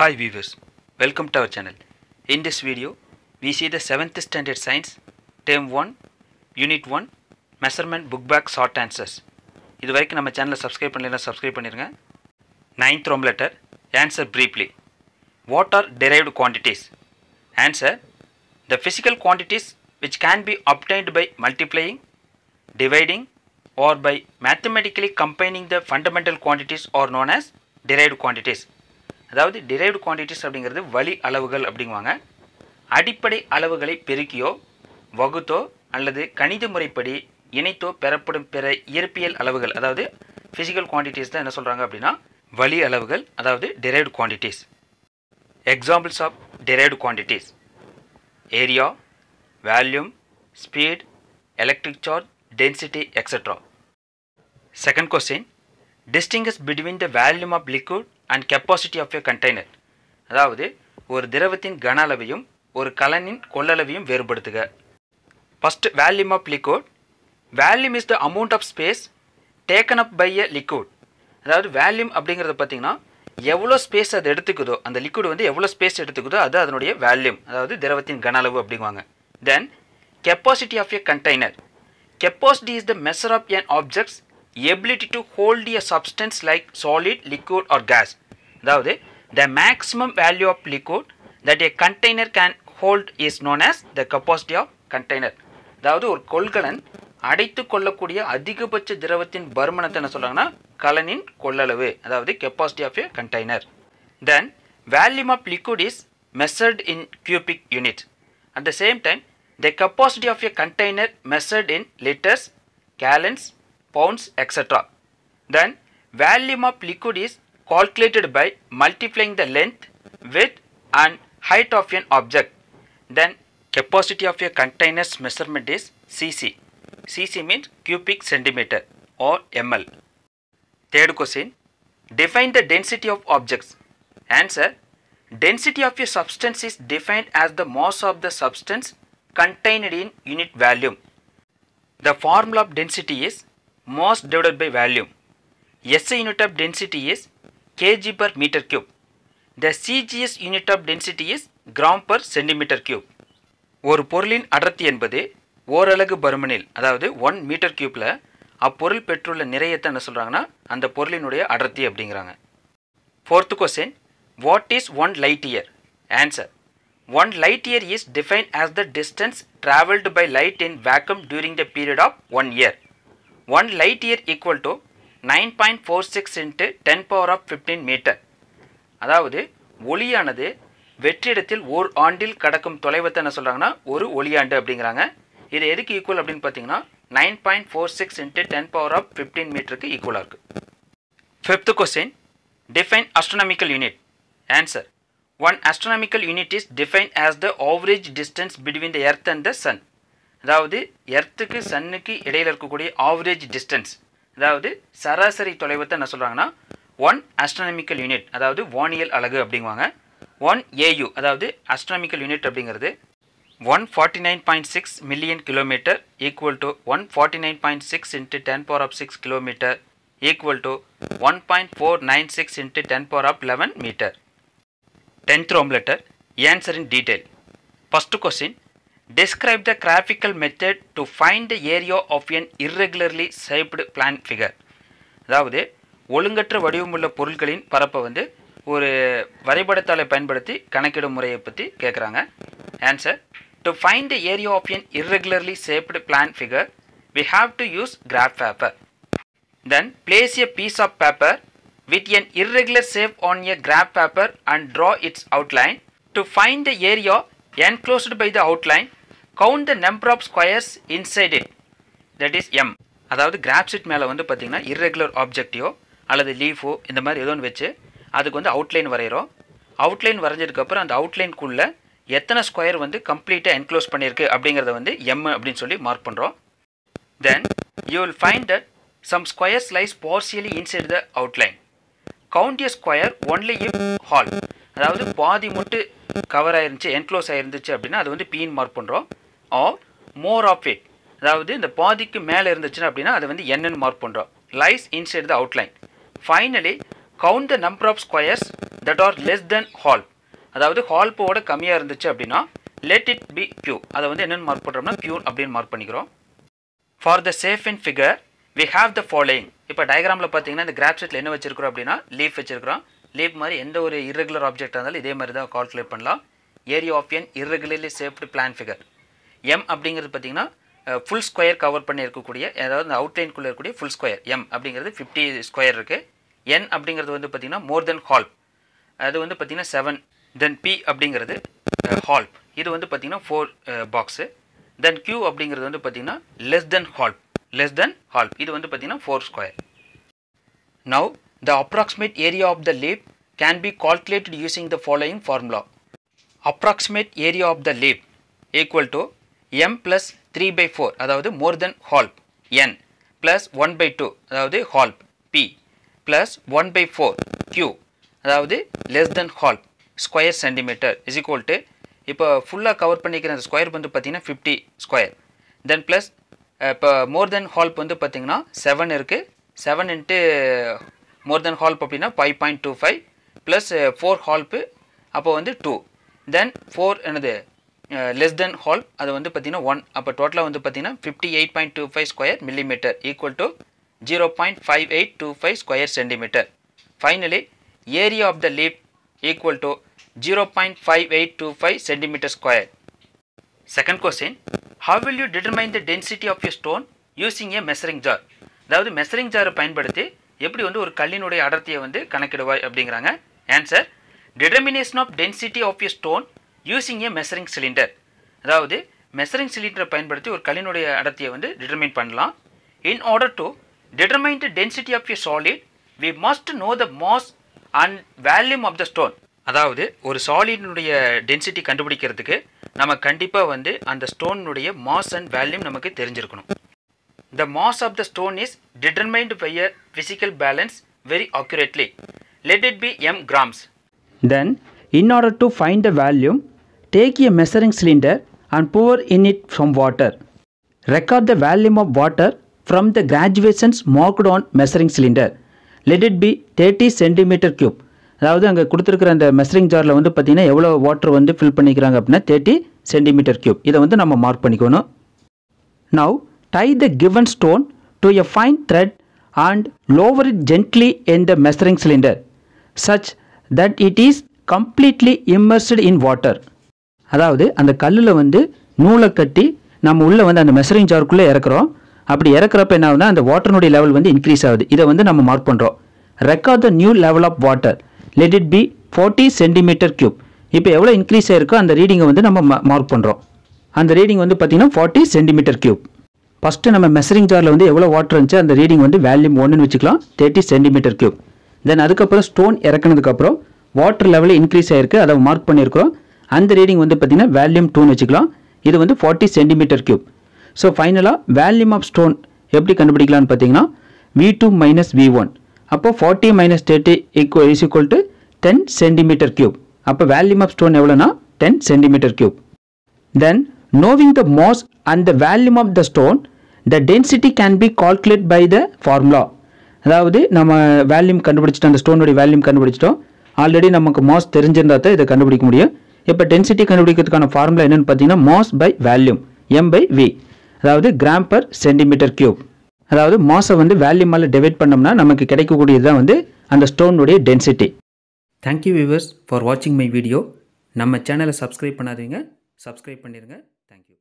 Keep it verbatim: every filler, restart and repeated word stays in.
Hi viewers, welcome to our channel. In this video, we see the seventh Standard Science, Term one, Unit one, Measurement Book Bag Short Answers. This is our channel. Subscribe to subscribe channel. ninth Roman letter, answer briefly. What are derived quantities? Answer, the physical quantities which can be obtained by multiplying, dividing or by mathematically combining the fundamental quantities are known as derived quantities. அதாவது derived quantities அப்படிங்கிறது வழி அளவுகள் அப்படிங்குவாங்க. அடிப்படை அளவுகளை பெருக்கியோ வகுத்தோ அல்லது கணித முறைப்படி இணைத்தோ பெறப்படும் பிற இயற்பியல் அளவுகள், அதாவது physical quantities தான் என்ன சொல்றாங்க அப்படின்னா வழி அளவுகள், அதாவது derived quantities. Examples of derived quantities: area, volume, speed, electric charge, density, et cetera. Second question: distinguish between the volume of liquid and capacity of a container. அதாவது ஒரு திரவத்தின் கன அளவையும் ஒரு கலனின் கொள்ளளவையும் வேறுபடுத்துக. First, volume of liquid. Volume is the amount of space taken up by a liquid. அதாவது volume அப்படிங்கிறது பார்த்தீங்கன்னா எவ்வளோ ஸ்பேஸ் அது எடுத்துக்குதோ, அந்த லிக்விட் வந்து எவ்வளோ ஸ்பேஸ் எடுத்துக்குதோ அது அதனுடைய வால்யூம், அதாவது திரவத்தின் கன அளவு அப்படிங்குவாங்க. Then capacity of a container. Capacity is the measure of an object's ability to hold a substance like solid, liquid or gas. அதாவது the maximum value of liquid that a container can hold is known as the capacity of container. அதாவது ஒரு கொள்கலன் அடைத்து கொள்ளக்கூடிய அதிகபட்ச திரவத்தின் பருமனத்தை என்ன சொல்றாங்கன்னா கலனின் கொள்ளளவு, அதாவது capacity of a container. Then volume of liquid is measured in cubic unit. At the same time, the capacity of a container measured in liters, gallons, pounds, et cetera. Then volume of liquid is calculated by multiplying the length, width and height of an object. Then capacity of a container's measurement is cc. Cc means cubic centimeter or ml. Third question: define the density of objects. Answer: density of a substance is defined as the mass of the substance contained in unit volume. The formula of density is mass divided by volume. S I unit of density is kg per meter cube. The C G S unit of density is gram per centimeter cube. ஒரு பொருளின் அடர்த்தி என்பது ஓரலகு பருமனில், அதாவது one metre கியூப்ல அப்பொருள் பெற்றுள்ள நிறையத்தை என்ன சொல்றாங்கன்னா அந்த பொருளினுடைய அடர்த்தி அப்படிங்கிறாங்க. Fourth question: what is one light year? Answer: one light year is defined as the distance travelled by light in vacuum during the period of one year. one light year equal to nine point four six into ten power of fifteen meter. அதாவது ஒளியானது வெற்றிடத்தில் ஒரு ஆண்டில் கடக்கும் தொலைவத்தை என்ன சொல்றாங்கன்னா ஒரு ஒளியாண்டு அப்படிங்கிறாங்க. இது எதுக்கு ஈக்குவல் அப்படின்னு பார்த்தீங்கன்னா nine point four six into ten power of fifteen மீட்டருக்கு ஈக்குவலாக இருக்கு. Fifth question: define astronomical unit. Answer: one astronomical unit is define as the average distance between the earth and the sun. அதாவது எர்த்துக்கு சன்னுக்கு இடையில் இருக்கக்கூடிய average distance, அதாவது சராசரி தொலைவத்தை என்ன சொல்கிறாங்கன்னா ஒன் அஸ்ட்ரானமிக்கல் யூனிட், அதாவது வானியல் அலகு அப்படிங்குவாங்க. ஒன் ஏயு, அதாவது அஸ்ட்ரானமிக்கல் யூனிட் அப்படிங்கிறது one forty nine point six million kilometre equal to one forty nine point six into ten power of six kilometre equal to one point four nine six into ten power of eleven metre. Tenth ரோம் letter, answer in detail. First question: describe the graphical method to find the area of an irregularly shaped plant figure. அதாவது ஒழுங்கற்ற வடிவமுள்ள பொருட்களின் பரப்பை வந்து ஒரு வரைபடத்தாளை பயன்படுத்தி கணக்கிடும் முறையை பற்றி கேட்குறாங்க. Answer: to find the area of an irregularly shaped plant figure we have to use graph paper. Then place a piece of paper with an irregular shape on a graph paper and draw its outline. To find the area enclosed by the outline, count the number of squares inside it, that is m. அதாவது graph sheet மேலே வந்து பார்த்தீங்கன்னா irregular objectயோ அல்லது லீஃபோ இந்த மாதிரி ஏதோ ஒன்று வச்சு அதுக்கு வந்து அவுட்லைன் வரைகிறோம். அவுட்லைன் வரைஞ்சதுக்கப்புறம் அந்த அவுட்லைனுக்குள்ளே எத்தனை ஸ்கொயர் வந்து கம்ப்ளீட்டாக என்க்ளோஸ் பண்ணியிருக்கு அப்படிங்கிறத வந்து m அப்படின்னு சொல்லி மார்க் பண்ணுறோம். Then you will find that some squares lies partially inside the outline. Count a square only if half, அதாவது பாதி முட்டு கவர் ஆயிருந்துச்சு என்க்ளோஸ் ஆயிருந்துச்சு அப்படின்னா அது வந்து பீன் மார்க் பண்ணுறோம். ஆர் மோர் ஆஃப் இட், அதாவது இந்த பாதிக்கு மேலே இருந்துச்சுன்னா அப்படின்னா அது வந்து என்னன்னு மார்க் பண்ணுறோம். Lies inside the outline. Finally count the number of squares that are less than half. அதாவது half ஓட கம்மியா இருந்துச்சு அப்படினா let it be q. அத வந்து என்னன்னு மார்க் பண்றோம்னா q அப்படினு மார்க் பண்ணிக்கிறோம். For the safe in figure we have the following. இப்போ டயகிராம்ல பாத்தீங்கன்னா இந்த graph sheetல என்ன வச்சிருக்கோம் அப்படினா leaf வச்சிருக்கோம். Leaf மாதிரி எந்த ஒரு irregular object ஆனாலும் இதே மாதிரி தான் கால்குலேட் பண்ணலாம். Area of an irregularly shaped plan figure. M அப்படிங்கிறது பாத்தீங்கன்னா full square cover பண்ணி இருக்கக்கூடிய அதாவது outline குள்ள இருக்கக்கூடிய full square m அப்படிங்கிறது fifty square இருக்கு. n அப்படிங்கிறது வந்து பாத்தீங்கன்னா more than half. அது வந்து பாத்தீங்கன்னா seven. Then p அப்படிங்கிறது half. இது வந்து பாத்தீங்கன்னா four box. Then q அப்படிங்கிறது வந்து பாத்தீங்கன்னா less than half. Less than half. இது வந்து பாத்தீங்கன்னா four square. Now the approximate area of the leaf can be calculated using the following formula. Approximate area of the leaf equal to m plus three by four அதாவது more than half n plus one by two அதாவது half p plus one by four q அதாவது less than half square centimeter is equal to இப்போ ஃபுல்லா cover பண்ணிக்கிற அந்த square வந்து பாத்தீங்கன்னா fifty square then plus இப்போ more than half வந்து பாத்தீங்கன்னா seven இருக்கு seven into more than half அப்படினா five point two five plus four half அப்போ வந்து two then four என்னது Uh, less than half அது வந்து பாத்தீங்கன்னா one அப்ப டோட்டலா வந்து பாத்தீங்கன்னா fifty-eight point two five square millimeter equal to zero point five eight two five square centimeter. Finally area of the leaf equal to zero point five eight two five centimeter square. Second question, how will you determine the density of your stone using a measuring jar? அதாவது measuring jar பயன்படுத்தி எப்படி வந்து ஒரு கல்லினுடைய அடர்த்தியை வந்து கணக்கிடுவாய் அப்படிங்கறாங்க. Answer, determination of density of your stone using a measuring cylinder. அதாவது measuring cylinder பயன்படுத்தி ஒரு கல்லினுடைய அடர்த்தியை வந்து determine பண்ணலாம். In order to determine the density of a solid we must know the mass and volume of the stone. அதாவது ஒரு சாலிடினுடைய density கண்டுபிடிக்கிறதுக்கு நம்ம கண்டிப்பா வந்து அந்த ஸ்டோனுடைய mass and volume நமக்கு தெரிஞ்சிருக்கணும். The mass of the stone is determined by a physical balance very accurately. Let it be m grams. Then in order to find the volume take a measuring cylinder and pour in it some water. Record the volume of water from the graduations marked on measuring cylinder. Let it be thirty centimeter cube. அதாவது அங்க கொடுத்திருக்கிற அந்த measuring ஜார்ல வந்து பாத்தீங்கன்னா எவ்வளவு water வந்து fill பண்ணிக்கறாங்க அப்படினா thirty centimeter cube. இத வந்து நம்ம மார்க் பண்ணிக்கணும். Now tie the given stone to a fine thread and lower it gently in the measuring cylinder such that it is completely immersed in water. அதாவது அந்த கல்லுல வந்து நூலை கட்டி நம்ம உள்ள வந்து அந்த மெஷரிங் ஜார்க்குள்ள இறக்குறோம். அப்படி இறக்குறப்ப என்ன ஆகும்னா அந்த வாட்டரோட லெவல் வந்து இன்கிரீஸ் ஆகுது. இத வந்து நம்ம மார்க் பண்றோம். Record the new level of water. Let it be forty centimeter cube. இப்போ எவ்வளவு இன்கிரீஸ் ஆயிருக்கோ அந்த ரீடிங்கை வந்து நம்ம மார்க் பண்றோம். அந்த ரீடிங் வந்து பாத்தீங்கன்னா forty centimeter cube. ஃபர்ஸ்ட் நம்ம மெஷரிங் ஜார்ல வந்து எவ்வளவு வாட்டர் இருந்துச்சு அந்த ரீடிங் வந்து வால்யூம் one னு வெச்சுக்கலாம் thirty centimeter cube. தென் அதுக்கு அப்புறம் ஸ்டோன் இறக்குனதுக்கு அப்புறம் வாட்டர் லெவல் இன்கிரீஸ் ஆயிருக்கு அதை மார்க் பண்ணியிருக்கோம். அந்த ரீடிங் வந்து பார்த்தீங்கன்னா வால்யூம் two னு வெச்சுக்கலாம். இது வந்து forty centimeter cube. ஸோ ஃபைனலாக வால்யூம் ஆஃப் ஸ்டோன் எப்படி கண்டுபிடிக்கலாம்னு பார்த்தீங்கன்னா V two minus V one. அப்போ forty minus thirty equal is equal to ten centimeter cube. அப்போ வால்யூம் ஆஃப் ஸ்டோன் எவ்வளோனா ten centimeter cube. Then knowing the mass and the volume of the stone, the density can be calculated by the formula. அதாவது நம்ம volume கண்டுபிடிச்சிட்டோம் அந்த ஸ்டோனுடைய volume கண்டுபிடிச்சிட்டோம். Already நமக்கு mass தெரிஞ்சிருந்தா தான் இதை கண்டுபிடிக்க முடியும். இப்போ டென்சிட்டி கண்டுபிடிக்கிறதுக்கான ஃபார்முலா என்னன்னு பார்த்தீங்கன்னா mass by volume m by v அதாவது கிராம் பர் சென்டிமீட்டர் கியூப். அதாவது மாஸை வந்து வால்யூமால டிவைட் பண்ணோம்னா நமக்கு கிடைக்கக்கூடியது தான் வந்து அந்த ஸ்டோனுடைய டென்சிட்டி. தேங்க்யூ வியூவர்ஸ் ஃபார் வாட்சிங் மை வீடியோ. நம்ம சேனலை சப்ஸ்கிரைப் பண்ணாதீங்க, சப்ஸ்கிரைப் பண்ணிடுங்க. தேங்க்யூ.